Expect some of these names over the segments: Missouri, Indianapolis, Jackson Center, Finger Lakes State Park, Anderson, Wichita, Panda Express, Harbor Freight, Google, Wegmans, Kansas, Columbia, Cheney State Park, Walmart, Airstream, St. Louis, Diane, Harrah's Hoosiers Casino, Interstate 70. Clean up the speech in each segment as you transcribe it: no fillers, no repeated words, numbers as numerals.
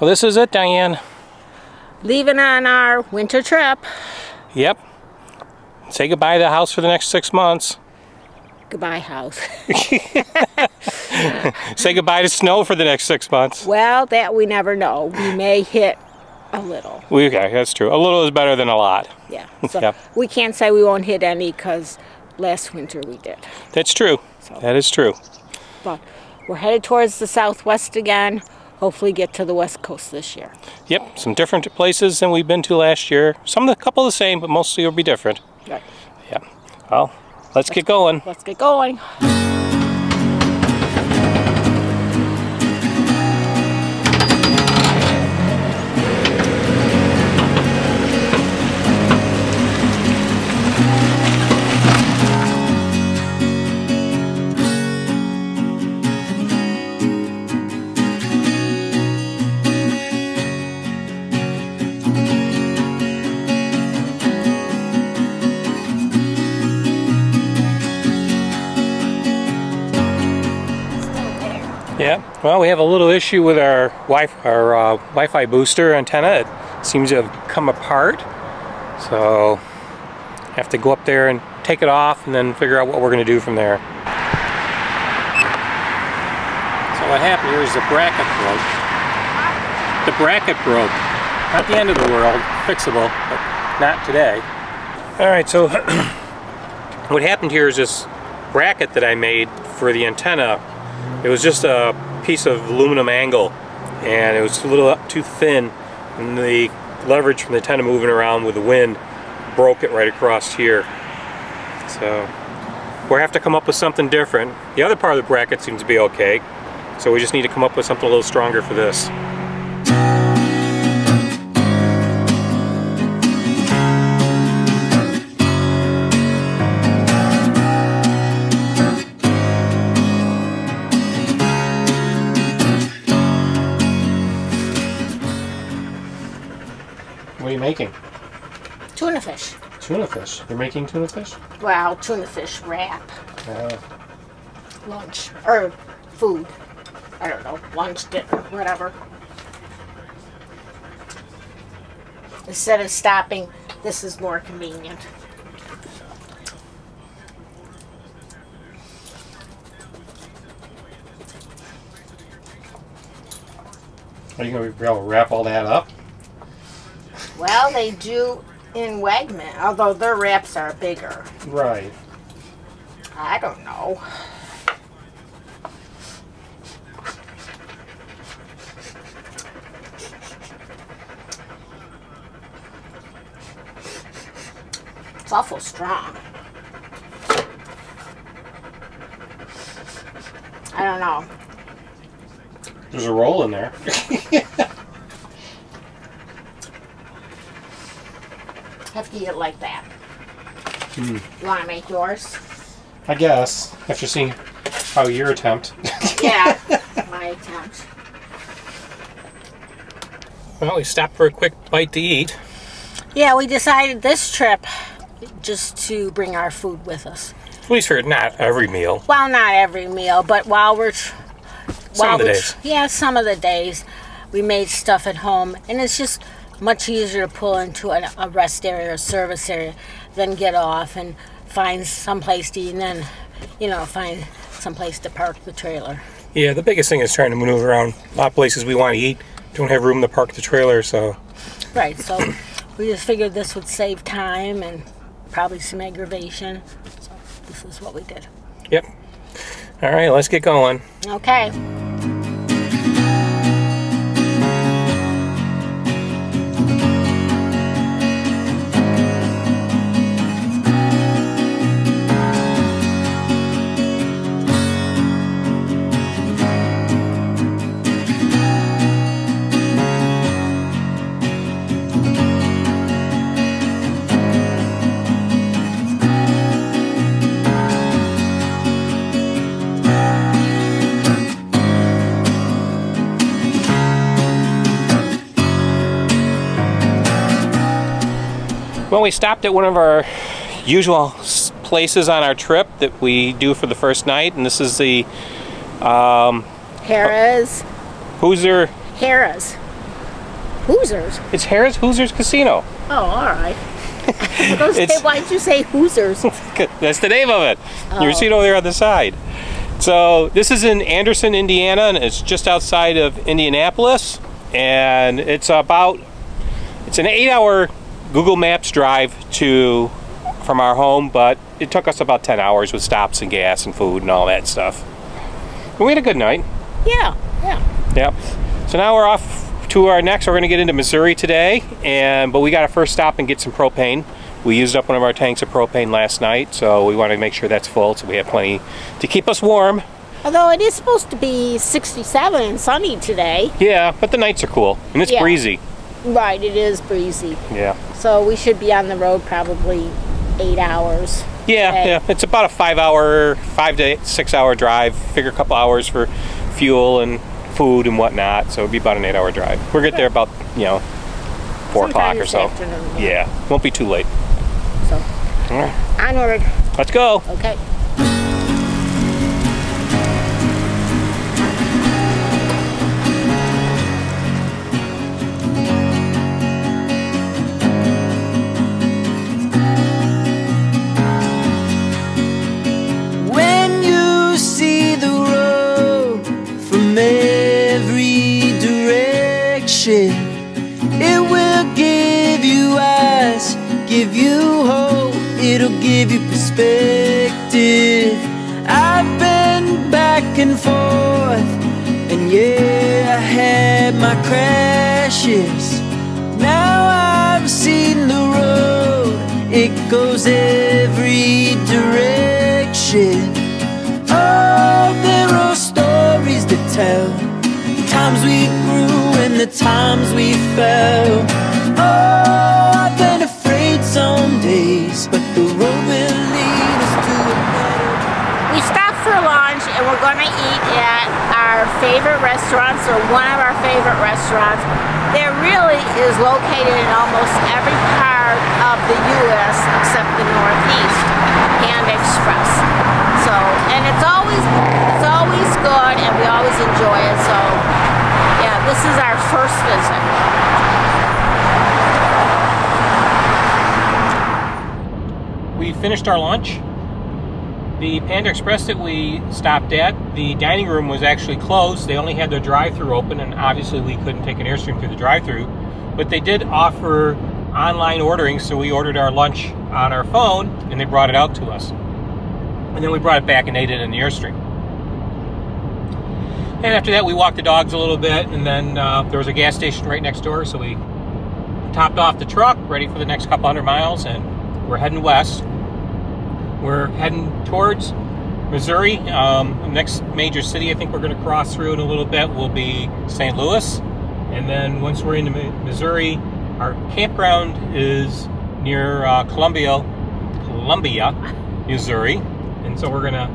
Well, this is it, Diane. Leaving on our winter trip. Yep. Say goodbye to the house for the next 6 months. Goodbye, house. Say goodbye to snow for the next 6 months. Well, that we never know. We may hit a little. Okay, that's true. A little is better than a lot. Yeah. So yep. We can't say we won't hit any because last winter we did. That's true. So, that is true. But we're headed towards the southwest again. Hopefully get to the west coast this year. Yep, some different places than we've been to last year. Some of the couple the same, but mostly will be different. Right. Yep. Well, let's get going. Let's get going. Yeah, well, we have a little issue with our Wi-Fi booster antenna. It seems to have come apart, so have to go up there and take it off and then figure out what we're going to do from there. So what happened here is the bracket broke. The bracket broke. Not the end of the world, fixable, but not today. All right, so what happened here is this bracket that I made for the antenna. It was just a piece of aluminum angle, and it was a little up too thin, and the leverage from the antenna moving around with the wind broke it right across here. So we'll have to come up with something different. The other part of the bracket seems to be okay, so we just need to come up with something a little stronger for this. Making? Tuna fish. Tuna fish? You're making tuna fish? Wow, tuna fish wrap. Lunch, or food. I don't know, lunch, dinner, whatever. Instead of stopping, this is more convenient. Are you going to be able to wrap all that up? Well, they do in Wegmans, although their wraps are bigger. Right. I don't know. It's awful strong. I don't know. There's a roll in there. Have to eat it like that. You want to make yours? I guess, after seeing how your attempt. Yeah, my attempt. Well, we stopped for a quick bite to eat. Yeah, we decided this trip just to bring our food with us. At least for not every meal. Well, not every meal, but while we're... Some of the days. Yeah, some of the days we made stuff at home, and it's just much easier to pull into a rest area or service area than get off and find someplace to eat and then, you know, find someplace to park the trailer. Yeah, the biggest thing is trying to maneuver around. A lot of places we want to eat don't have room to park the trailer, so. Right, so we just figured this would save time and probably some aggravation. So this is what we did. Yep. All right, let's get going. Okay. Well, we stopped at one of our usual places on our trip that we do for the first night, and this is the Harrah's Hoosier Hoosiers? It's Harrah's Hoosiers Casino. Oh, all right. Why did you say Hoosiers? That's the name of it. Oh. You see it over there on the side. So this is in Anderson, Indiana, and it's just outside of Indianapolis. And it's about, it's an 8-hour Google Maps drive to from our home, but it took us about 10 hours with stops and gas and food and all that stuff. But we had a good night. Yeah, yeah. Yep. So now we're off to our next. We're going to get into Missouri today, but we got to first stop and get some propane. We used up one of our tanks of propane last night, so we want to make sure that's full so we have plenty to keep us warm. Although it is supposed to be 67 and sunny today. Yeah, but the nights are cool and it's breezy. Right, it is breezy. Yeah. So we should be on the road probably 8 hours. Yeah, today. Yeah. It's about a 5 to 6 hour drive. Figure a couple hours for fuel and food and whatnot, so it'd be about an 8-hour drive. We'll get there about, you know, 4 o'clock or so. Afternoon, yeah, won't be too late. So, right. Onward. Let's go. Okay. When you see the road from every direction, it will give you eyes, give you hope, it'll give you perspective. I've been back and forth, and yeah, I had my crashes. Now I've seen the road, it goes every direction. Oh, there are stories to tell, times we grew and the times we fell. Oh, I've been afraid some days, but the road will lead us to a better. We stopped for lunch and we're going to eat at our favorite restaurants, or one of our favorite restaurants. There really is located in almost every part of the U.S. except the Northeast, Panda Express. So, and it's always good and we always enjoy it, so yeah, this is our first visit. We finished our lunch. The Panda Express that we stopped at, the dining room was actually closed. They only had their drive-thru open, and obviously we couldn't take an Airstream through the drive-thru, but they did offer online ordering, so we ordered our lunch on our phone and they brought it out to us. And then we brought it back and ate it in the Airstream. And after that, we walked the dogs a little bit, and then there was a gas station right next door, so we topped off the truck, ready for the next couple hundred miles, and we're heading west. We're heading towards Missouri. The next major city I think we're going to cross through in a little bit will be St. Louis. And then once we're into Missouri, our campground is near Columbia, Missouri. And so we're gonna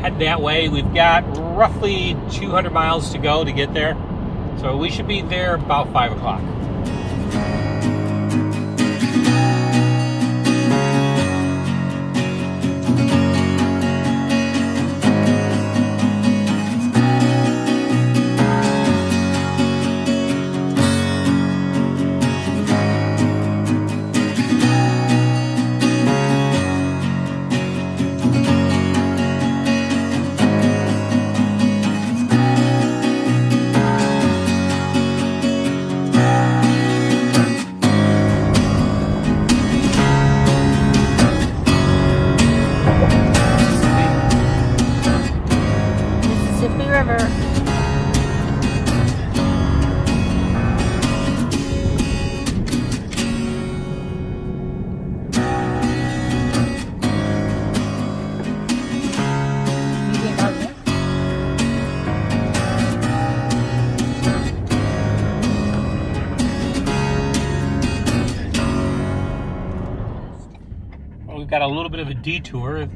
head that way. We've got roughly 200 miles to go to get there. So we should be there about 5 o'clock. Got a little bit of a detour.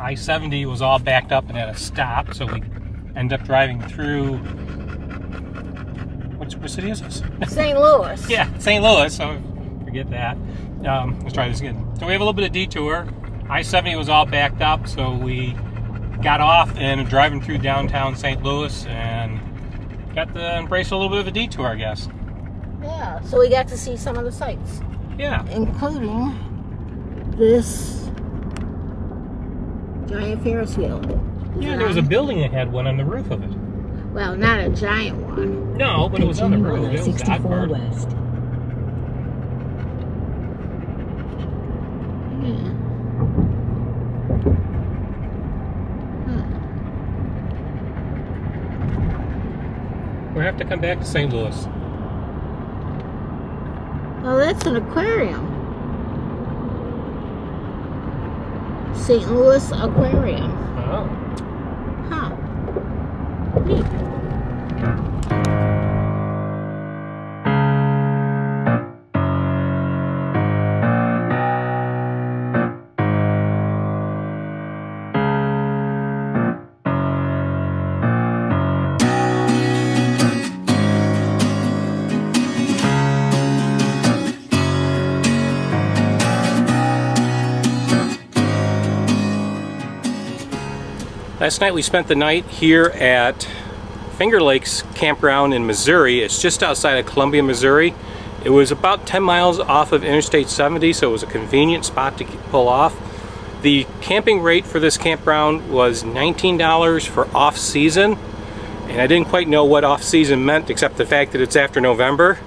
I-70 was all backed up and at a stop, so we end up driving through. What city is this? St. Louis. Yeah, St. Louis. So forget that. Let's try this again. So we have a little bit of detour. I-70 was all backed up, so we got off and driving through downtown St. Louis and got to embrace a little bit of a detour, I guess. Yeah, so we got to see some of the sights. Yeah. Including this giant Ferris wheel. Yeah, there was a building that had one on the roof of it. Well, not a giant one. No, but it was on the roof. It was 64 West. We have to come back to St. Louis. Oh, that's an aquarium. St. Louis Aquarium. Oh. Huh. Neat. Last night we spent the night here at Finger Lakes Campground in Missouri. It's just outside of Columbia, Missouri. It was about 10 miles off of Interstate 70, so it was a convenient spot to pull off. The camping rate for this campground was $19 for off-season, and I didn't quite know what off-season meant except the fact that it's after November,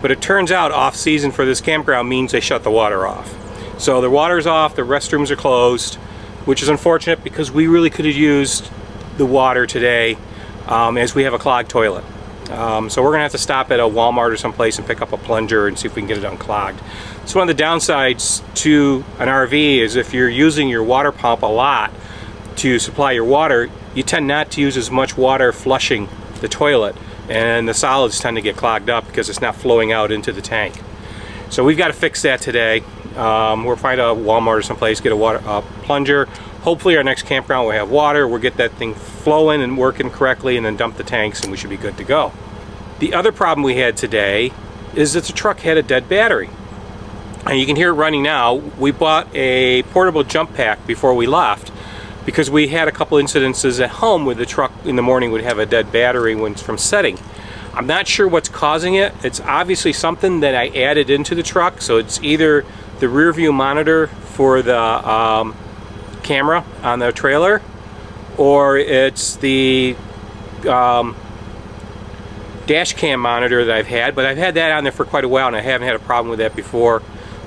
but it turns out off-season for this campground means they shut the water off. So the water's off, the restrooms are closed, which is unfortunate because we really could have used the water today as we have a clogged toilet. So we're gonna have to stop at a Walmart or someplace and pick up a plunger and see if we can get it unclogged. It's one of the downsides to an RV is if you're using your water pump a lot to supply your water, you tend not to use as much water flushing the toilet, and the solids tend to get clogged up because it's not flowing out into the tank. So we've got to fix that today. We'll find a Walmart or someplace, get a plunger. Hopefully our next campground will have water. We'll get that thing flowing and working correctly and then dump the tanks and we should be good to go. The other problem we had today is that the truck had a dead battery. And you can hear it running now. We bought a portable jump pack before we left because we had a couple incidences at home where the truck in the morning would have a dead battery when it's from setting. I'm not sure what's causing it. It's obviously something that I added into the truck, so it's either the rear view monitor for the camera on the trailer, or it's the dash cam monitor that I've had, but I've had that on there for quite a while and I haven't had a problem with that before.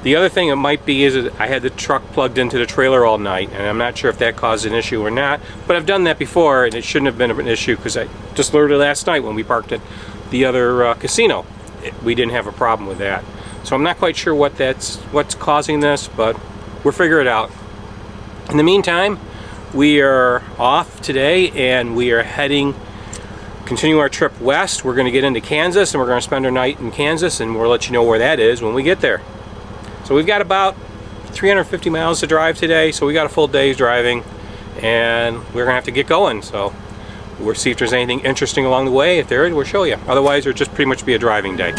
The other thing it might be is that I had the truck plugged into the trailer all night, and I'm not sure if that caused an issue or not, but I've done that before and it shouldn't have been an issue because I just learned it last night when we parked at the other casino. We didn't have a problem with that. So I'm not quite sure what's causing this, but we'll figure it out. In the meantime, we are off today and we are continue our trip west. We're gonna get into Kansas and we're gonna spend our night in Kansas, and we'll let you know where that is when we get there. So we've got about 350 miles to drive today, so we got a full day's driving and we're gonna have to get going. So we'll see if there's anything interesting along the way. If there is, we'll show you. Otherwise, it'll just pretty much be a driving day.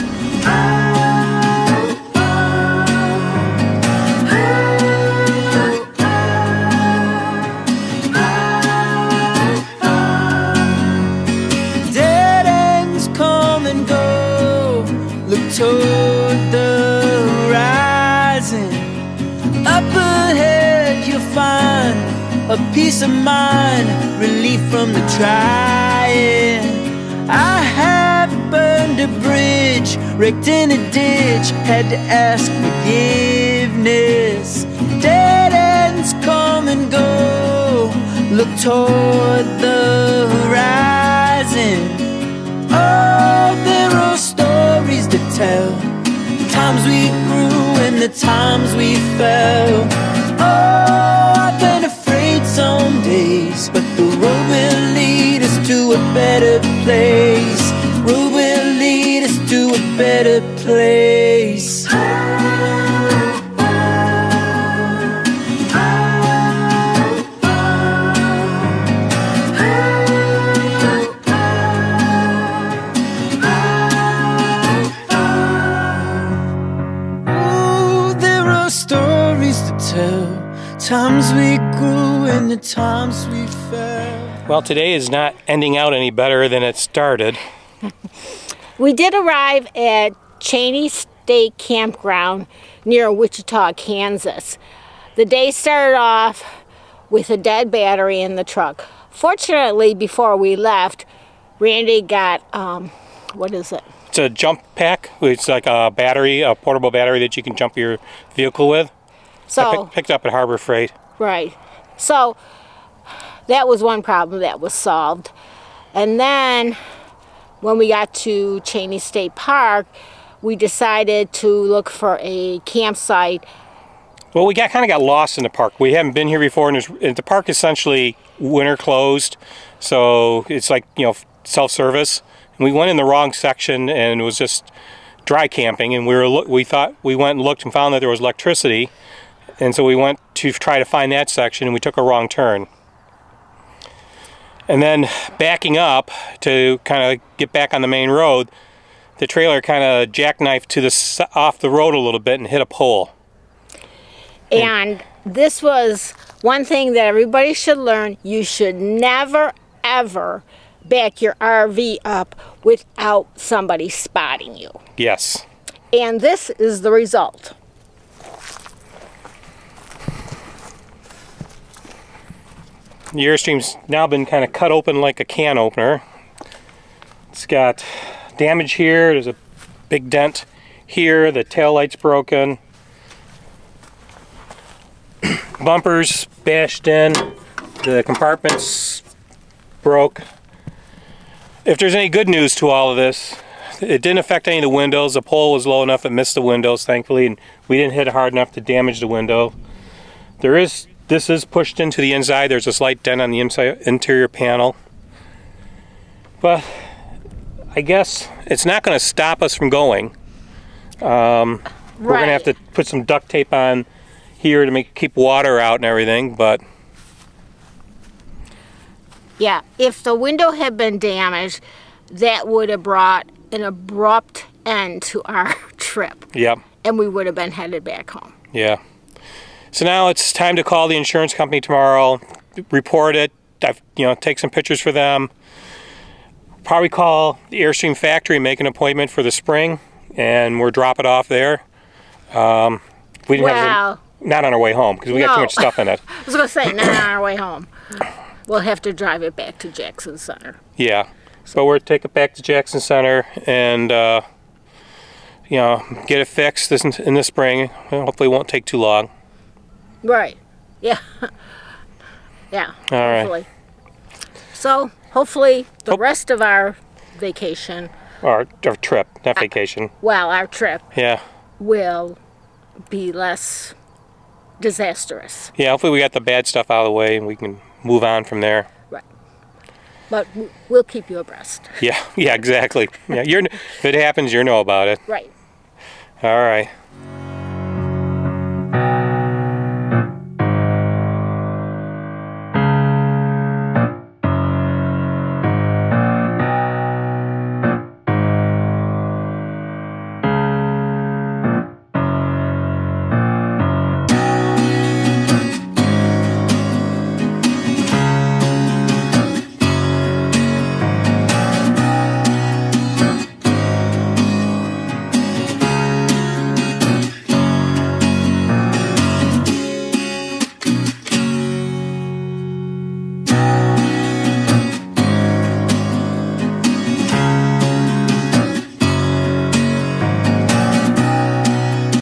Toward the horizon, up ahead you'll find a peace of mind, relief from the trying. I have burned a bridge, wrecked in a ditch, had to ask forgiveness. Dead ends come and go, look toward the horizon. Oh, there are stories to tell, the times we grew and the times we fell. Oh, I've been afraid some days, but the road will lead us to a better place. Road will lead us to a better place. Times we grew and the times we fell. Well, today is not ending out any better than it started. We did arrive at Cheney State Campground near Wichita, Kansas. The day started off with a dead battery in the truck. Fortunately, before we left, Randy got, what is it? It's a jump pack. It's like a battery, a portable battery that you can jump your vehicle with. So I picked up at Harbor Freight. Right. So that was one problem that was solved. And then when we got to Cheney State Park, we decided to look for a campsite. Well, we kind of got lost in the park. We haven't been here before, and the park is essentially winter closed, so it's like, you know, self-service. And we went in the wrong section, and it was just dry camping. And we went and looked and found that there was electricity, and so we went to try to find that section, and we took a wrong turn. And then backing up to kind of get back on the main road, the trailer kind of jackknifed to the off the road a little bit and hit a pole. And this was one thing that everybody should learn. You should never, ever back your RV up without somebody spotting you. Yes. And this is the result. The Airstream's now been kind of cut open like a can opener. It's got damage here. There's a big dent here. The taillight's broken. Bumpers bashed in, the compartments broke. If there's any good news to all of this, it didn't affect any of the windows. The pole was low enough it missed the windows, thankfully, and we didn't hit hard enough to damage the window. This is pushed into the inside. There's a slight dent on the inside interior panel. But I guess it's not going to stop us from going. We're going to have to put some duct tape on here to keep water out and everything, but yeah, if the window had been damaged, that would have brought an abrupt end to our trip. Yep. And we would have been headed back home. Yeah. So now it's time to call the insurance company tomorrow, report it, take some pictures for them. Probably call the Airstream factory, make an appointment for the spring, and we'll drop it off there. We didn't have to, not on our way home, because we got too much stuff in it. I was going to say, not on our way home. We'll have to drive it back to Jackson Center. Yeah, so. But we'll take it back to Jackson Center and, get it fixed in the spring. Hopefully it won't take too long. Right, yeah. Yeah, all right. Hopefully. So, hopefully the rest of our vacation. Our trip, not vacation. Well, our trip. Yeah. Will be less disastrous. Yeah, hopefully we got the bad stuff out of the way and we can move on from there. Right. But we'll keep you abreast. Yeah, exactly. Yeah, if it happens, you'll know about it. Right. All right.